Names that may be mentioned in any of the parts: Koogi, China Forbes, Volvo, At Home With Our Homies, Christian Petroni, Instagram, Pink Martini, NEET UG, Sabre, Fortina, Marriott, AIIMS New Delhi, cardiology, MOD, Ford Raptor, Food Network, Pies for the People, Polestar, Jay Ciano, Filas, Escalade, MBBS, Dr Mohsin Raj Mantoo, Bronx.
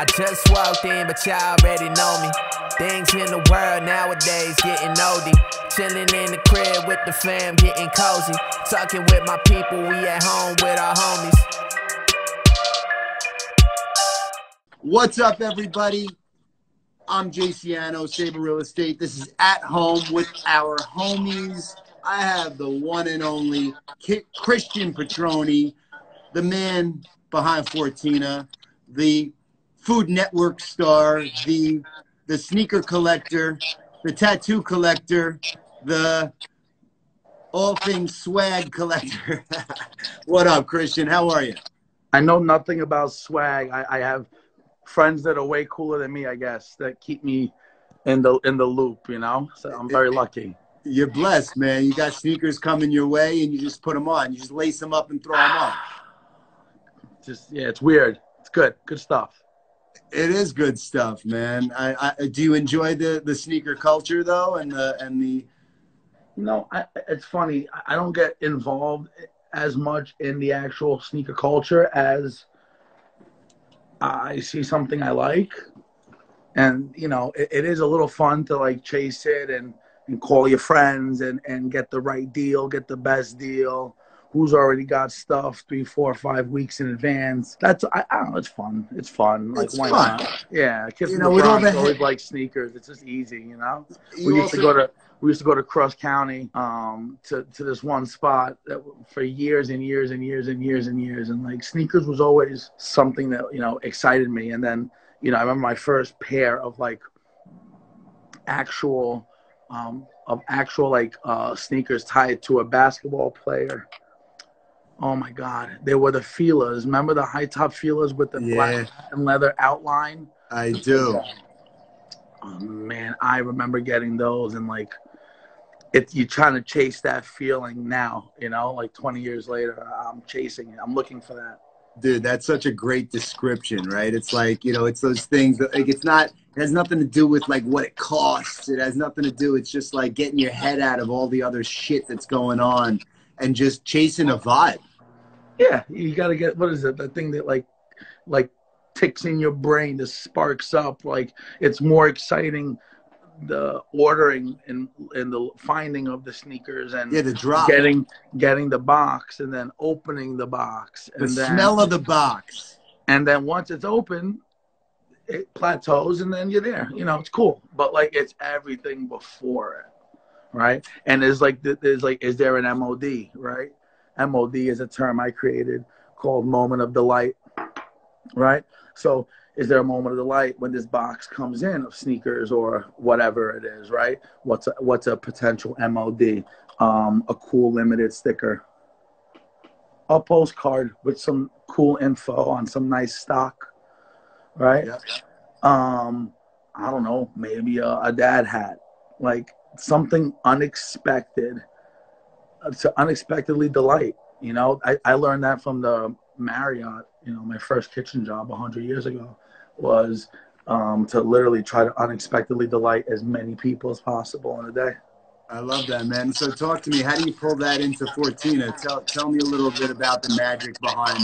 I just walked in, but y'all already know me. Things in the world nowadays getting oldie. Chilling in the crib with the fam, getting cozy. Talking with my people, we at home with our homies. What's up, everybody? I'm Jay Ciano, Sabre Real Estate. This is At Home with our homies. I have the one and only Christian Petroni, the man behind Fortina, the Food Network star, the sneaker collector, the tattoo collector, the all things swag collector. What up, Christian? How are you? I know nothing about swag. I have friends that are way cooler than me, I guess, that keep me in the loop, you know? So I'm very lucky. You're blessed, man. You got sneakers coming your way and you just put them on. You just lace them up and throw them on. Just, yeah, it's weird. It's good. Good stuff. It is good stuff, man. Do you enjoy the sneaker culture though, and the? No, it's funny. I don't get involved as much in the actual sneaker culture as I see something I like, and you know, it is a little fun to like chase it and call your friends and get the right deal, get the best deal. Who's already got stuff 3, 4, 5 weeks in advance. That's, I don't know, it's fun. It's fun. Like, it's why fun. Not? Yeah, kids in the Bronx always like sneakers. It's just easy, you know? We used to go to Cross County to this one spot that, for years and years and years and years and years. And like sneakers was always something that, you know, excited me. And then, you know, I remember my first pair of like actual sneakers tied to a basketball player. Oh my God! They were the Filas. Remember the high top Filas with the black and leather outline? I do. Oh man, I remember getting those, and like, you're trying to chase that feeling now, you know, like 20 years later, I'm chasing it. I'm looking for that. Dude, that's such a great description, right? It's like, you know, it's those things that, like, it has nothing to do with like what it costs. It has nothing to do. It's just like getting your head out of all the other shit that's going on and just chasing a vibe. Yeah, you got to get, what is it, the thing that like ticks in your brain, that sparks up, like it's more exciting, the ordering and the finding of the sneakers and the drop, getting the box and then opening the box and the smell of the box. And then once it's open, it plateaus and then you're there, you know, it's cool. But like, it's everything before it. Right. And is there an MOD, right? MOD is a term I created called moment of delight. Right. So is there a moment of delight when this box comes in of sneakers or whatever it is, right? What's a potential MOD? A cool limited sticker, a postcard with some cool info on some nice stock. Right. Yep. I don't know, maybe a dad hat, like, something unexpected to unexpectedly delight, you know. I learned that from the Marriott, you know, my first kitchen job 100 years ago was to literally try to unexpectedly delight as many people as possible in a day. I love that, man. So talk to me, how do you pull that into Fortina? Tell me a little bit about the magic behind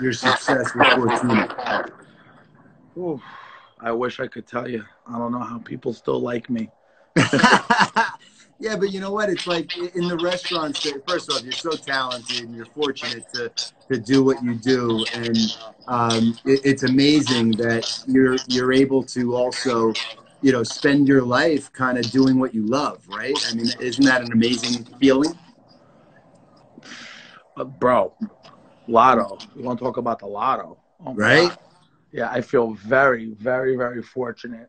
your success with Fortina. Ooh, I wish I could tell you. I don't know how people still like me. Yeah, but you know what? It's like in the restaurants, first off, you're so talented and you're fortunate to do what you do. And it's amazing that you're able to also, you know, spend your life kind of doing what you love, right? I mean, isn't that an amazing feeling? Bro, lotto. You want to talk about the lotto? Oh, right? God. Yeah, I feel very, very, very fortunate.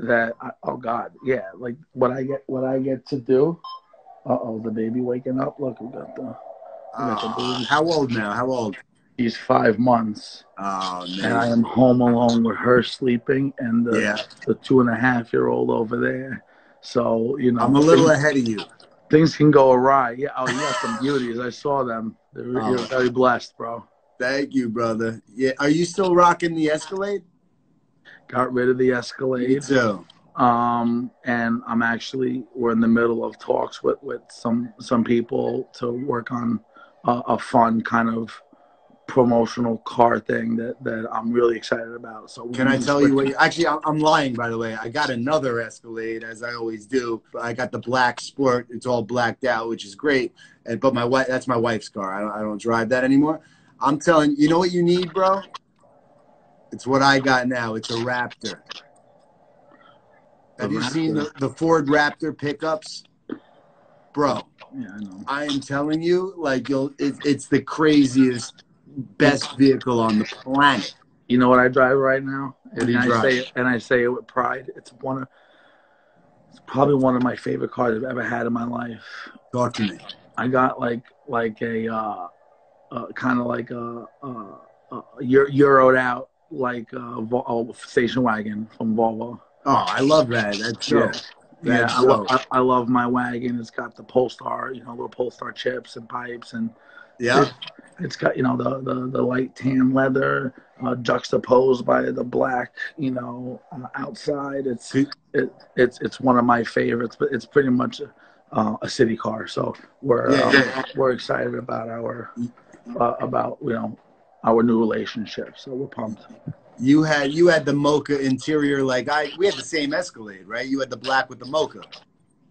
That oh God, yeah, like what I get to do. Oh, the baby waking up. Look, we got the baby. How old now? How old? He's 5 months. Oh man. And I am home alone with her sleeping and the 2.5-year-old over there. So you know, I'm a little ahead of you. Things can go awry. Yeah. Oh, you got some beauties. I saw them. You're very blessed, bro. Thank you, brother. Yeah. Are you still rocking the Escalade? Got rid of the Escalade. Me too. And we're in the middle of talks with some people to work on a fun kind of promotional car thing that I'm really excited about. So can I tell you what? Actually, I'm lying, by the way. I got another Escalade, as I always do. I got the black Sport. It's all blacked out, which is great. And but my wife, that's my wife's car. I don't drive that anymore. I'm telling you, know what you need, bro? It's what I got now. It's a Raptor. Have you seen the Ford Raptor pickups, bro? Yeah, I know. I am telling you, like, it's the craziest, best vehicle on the planet. You know what I drive right now, and I say it with pride. It's probably one of my favorite cars I've ever had in my life. Talk to me. I got like a kind of euroed out station wagon from Volvo. Oh, I love that. That's yeah. That's yeah, I love my wagon. It's got the Polestar, you know, little Polestar chips and pipes, and yeah, it's got, you know, the light tan leather juxtaposed by the black, you know, outside. It's one of my favorites, but it's pretty much a city car. So we're excited about our new relationship. So we're pumped. You had the mocha interior, like we had the same Escalade, right? You had the black with the mocha.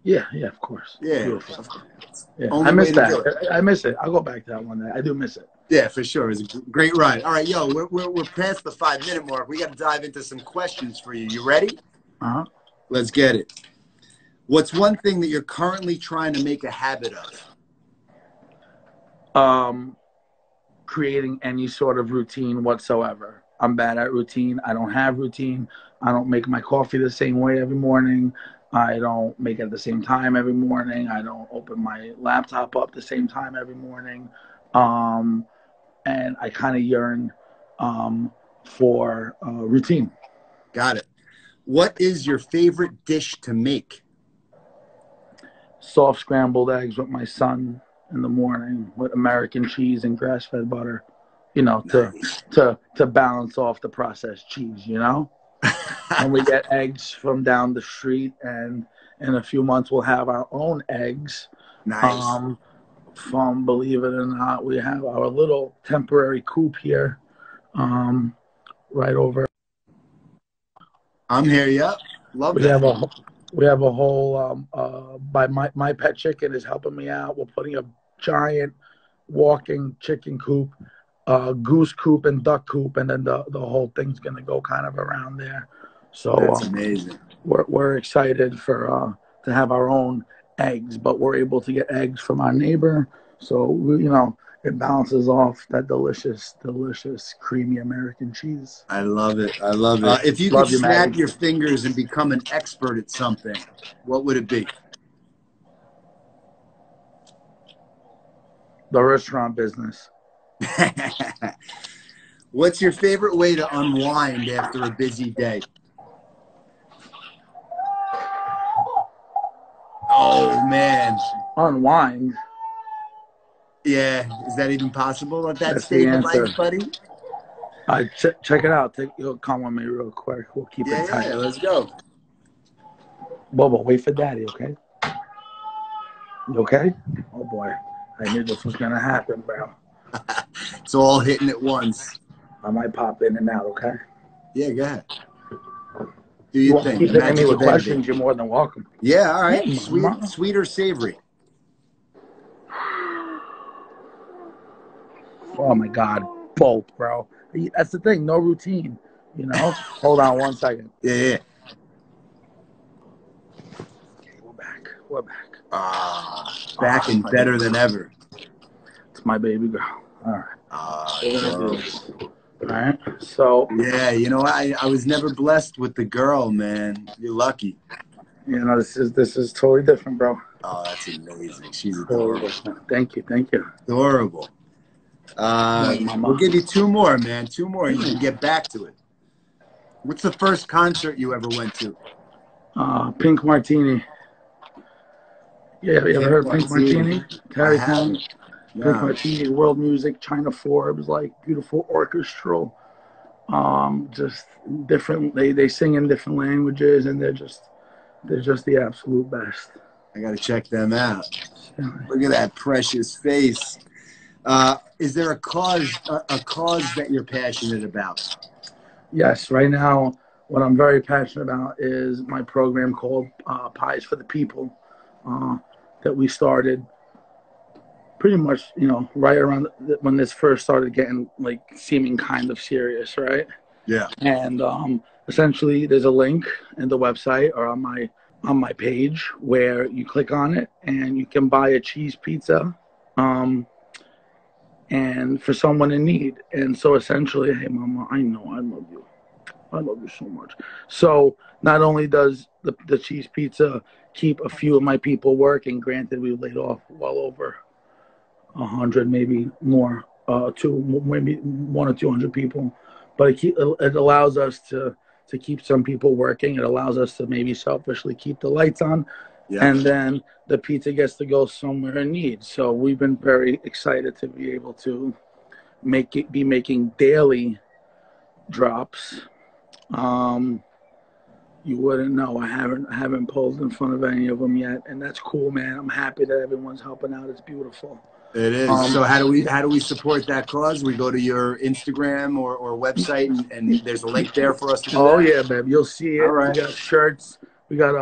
Yeah, of course. Yeah, of course. Yeah. I miss that. I miss it. I'll go back to that one. I do miss it. Yeah, for sure. It's a great ride. All right, yo, we're past the 5-minute mark. We got to dive into some questions for you. You ready? Uh-huh. Let's get it. What's one thing that you're currently trying to make a habit of? Creating any sort of routine whatsoever. I'm bad at routine. I don't have routine. I don't make my coffee the same way every morning. I don't make it at the same time every morning. I don't open my laptop up the same time every morning. And I kind of yearn for routine. Got it. What is your favorite dish to make? Soft scrambled eggs with my son in the morning with American cheese and grass-fed butter. You know, to balance off the processed cheese, you know? And we get eggs from down the street, and in a few months we'll have our own eggs. Nice. From, believe it or not, we have our little temporary coop here, right over. I'm here, yeah. Love it. We have a whole, by my pet chicken is helping me out. We're putting a giant walking chicken coop. Goose coop and duck coop, and then the whole thing's gonna go kind of around there. So that's amazing. We're excited for to have our own eggs, but we're able to get eggs from our neighbor. So you know, it balances off that delicious, delicious creamy American cheese. I love it. I love it. If you could snap your fingers and become an expert at something, what would it be? The restaurant business. What's your favorite way to unwind after a busy day? Oh man, unwind. Yeah, is that even possible at that stage of life, buddy? Check it out. You'll come with me real quick. We'll keep it tight. Yeah, let's go. Bubba, wait for Daddy, okay? You okay? Oh boy, I knew this was gonna happen, bro. It's all hitting at once. I might pop in and out, okay? Yeah, go ahead. Do your thing. Keep hitting me with questions. You're more than welcome. Yeah, all right. Yeah, sweet or savory? Oh, my God. Both, bro. That's the thing. No routine, you know? Hold on one second. Yeah. Okay, we're back. We're back. Back and better than ever. My baby girl. All right. All right. So. Yeah, you know, I was never blessed with the girl, man. You're lucky. You know, this is totally different, bro. Oh, that's amazing. She's adorable. Thank you. Adorable. We'll give you two more, man. Two more, and you can get back to it. What's the first concert you ever went to? Pink Martini. Yeah, have you ever heard of Pink Martini? Terrytown. Pink Martini, world music, China Forbes, like beautiful orchestral, just different. They sing in different languages, and they're just the absolute best. I gotta check them out. Look at that precious face. Is there a cause that you're passionate about? Yes. Right now, what I'm very passionate about is my program called Pies for the People that we started pretty much, you know, right around when this first started getting, like, seeming kind of serious, right? Yeah. And essentially, there's a link in the website or on my page where you click on it and you can buy a cheese pizza and for someone in need. And so essentially, hey, Mama, I know I love you. I love you so much. So not only does the cheese pizza keep a few of my people working, granted, we laid off well over 100, maybe more, maybe 100 or 200 people. But it allows us to keep some people working. It allows us to maybe selfishly keep the lights on. Yes. And then the pizza gets to go somewhere in need. So we've been very excited to be able to be making daily drops. You wouldn't know. I haven't posed in front of any of them yet, and that's cool, man. I'm happy that everyone's helping out. It's beautiful. It is. So how do we support that cause? We go to your Instagram or website, and there's a link there for us to do. Oh, that. Yeah, babe. You'll see it. All right. We got shirts. We got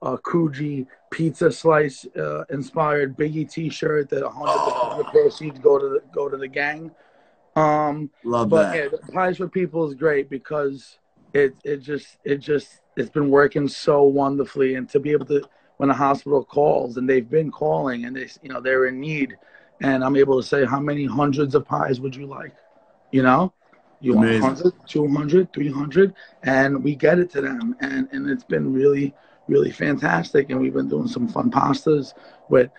a Koogi pizza slice inspired Biggie T-shirt that 100% of the proceeds go to the gang. Love but, that. But yeah, Pies for People is great because it's been working so wonderfully, and to be able to, when a hospital calls, and they've been calling, and they, you know, they're in need, and I'm able to say, how many hundreds of pies would you like? You know, you Amazing. Want 100, 200, 300, and we get it to them, and it's been really, really fantastic. And we've been doing some fun pastas with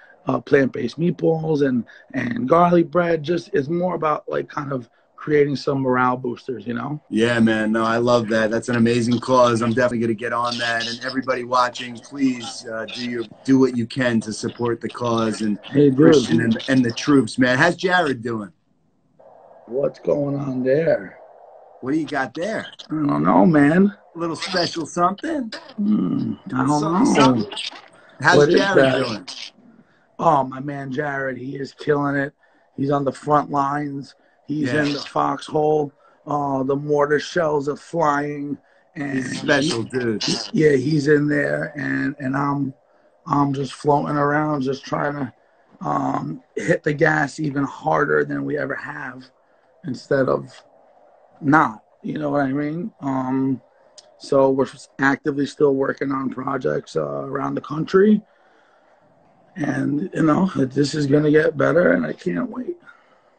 plant-based meatballs and garlic bread. Just, it's more about, like, kind of creating some morale boosters, you know? Yeah, man. No, I love that. That's an amazing cause. I'm definitely going to get on that. And everybody watching, please do what you can to support the cause and hey, Christian and the troops, man. How's Jared doing? What's going on there? What do you got there? I don't know, man. A little special something? I don't know. Something. How's what Jared doing? Oh, my man Jared. He is killing it. He's on the front lines. He's in the foxhole. The mortar shells are flying. And he's special, dude. He's in there, and I'm just floating around, just trying to hit the gas even harder than we ever have, instead of not. You know what I mean? So we're actively still working on projects around the country, and you know this is gonna get better, and I can't wait.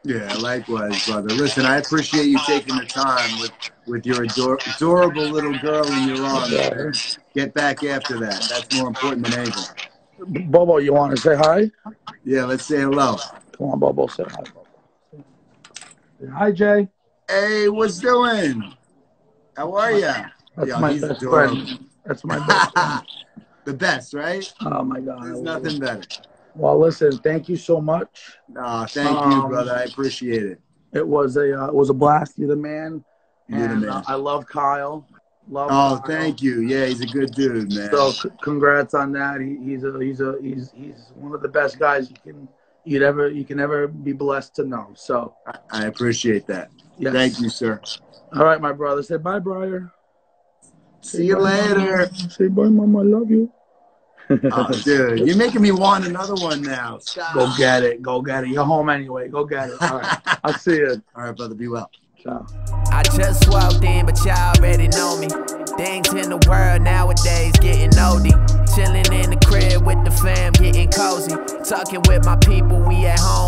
Yeah, likewise, brother. Listen, I appreciate you taking the time with your adorable little girl in your arms. Okay. Get back after that. That's more important than anything. Bobo, you want to say hi? Yeah, let's say hello. Come on, Bobo, say hi. Bobo. Hi, Jay. Hey, what's doing? How are you? That's my best friend. The best, right? Oh, my God. There's nothing better. Well, listen, thank you so much. Thank you, brother. I appreciate it. It was a blast. You're the man. I love Kyle. Kyle. Thank you. Yeah, he's a good dude, man. So congrats on that. He's one of the best guys you can ever be blessed to know. So I appreciate that. Yes. Thank you, sir. All right, my brother. Say bye, Briar. See you later. Say bye, Mama. I love you. Oh, dude, you're making me want another one now. Stop. Go get it. Go get it. You're home anyway. Go get it. All right. I'll see you. All right, brother. Be well. Ciao. I just walked in, but y'all already know me. Things in the world nowadays getting oldie. Chilling in the crib with the fam, getting cozy. Talking with my people, we at home.